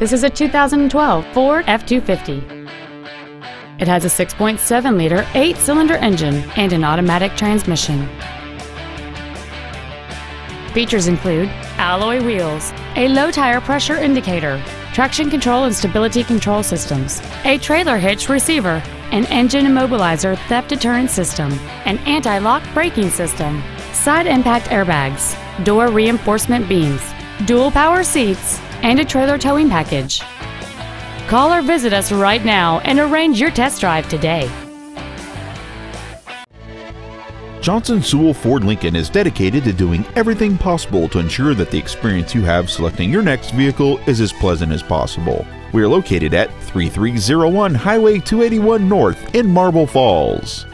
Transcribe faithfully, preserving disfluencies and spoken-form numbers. This is a two thousand twelve Ford F two fifty. It has a six point seven liter eight-cylinder engine and an automatic transmission. Features include alloy wheels, a low tire pressure indicator, traction control and stability control systems, a trailer hitch receiver, an engine immobilizer theft deterrent system, an anti-lock braking system, side impact airbags, door reinforcement beams, dual power seats, and a trailer towing package. Call or visit us right now and arrange your test drive today. Johnson Sewell Ford Lincoln is dedicated to doing everything possible to ensure that the experience you have selecting your next vehicle is as pleasant as possible. We are located at thirty-three oh one Highway two eighty-one North in Marble Falls.